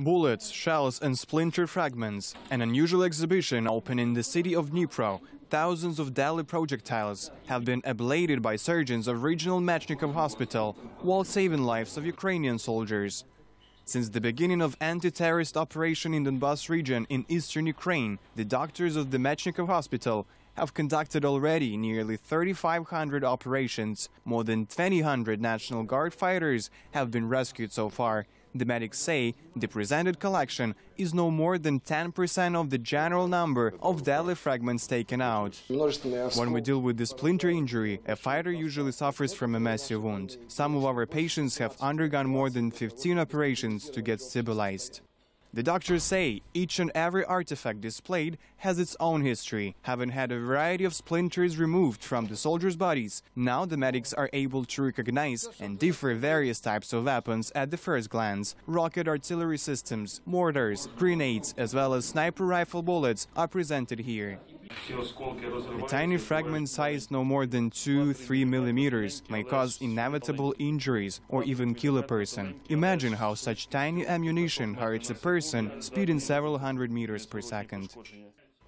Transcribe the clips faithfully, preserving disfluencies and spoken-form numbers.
Bullets, shells and splinter fragments, an unusual exhibition open in the city of Dnipro. Thousands of deadly projectiles have been ablated by surgeons of regional Mechnikov hospital while saving lives of Ukrainian soldiers. Since the beginning of anti-terrorist operation in Donbas region in eastern Ukraine, the doctors of the Mechnikov hospital have conducted already nearly three thousand five hundred operations. More than two thousand National Guard fighters have been rescued so far. The medics say the presented collection is no more than ten percent of the general number of deadly fragments taken out. When we deal with the splinter injury, a fighter usually suffers from a massive wound. Some of our patients have undergone more than fifteen operations to get stabilized. The doctors say each and every artifact displayed has its own history, having had a variety of splinters removed from the soldiers' bodies. Now the medics are able to recognize and differ various types of weapons at the first glance. Rocket artillery systems, mortars, grenades, as well as sniper rifle bullets are presented here. A tiny fragment size no more than two to three millimeters may cause inevitable injuries or even kill a person. Imagine how such tiny ammunition hurts a person speeding several hundred meters per second.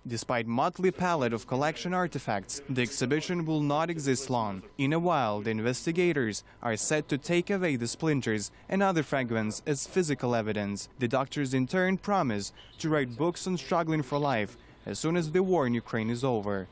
Despite motley palette of collection artifacts, the exhibition will not exist long. In a while, the investigators are set to take away the splinters and other fragments as physical evidence. The doctors in turn promise to write books on struggling for life as soon as the war in Ukraine is over.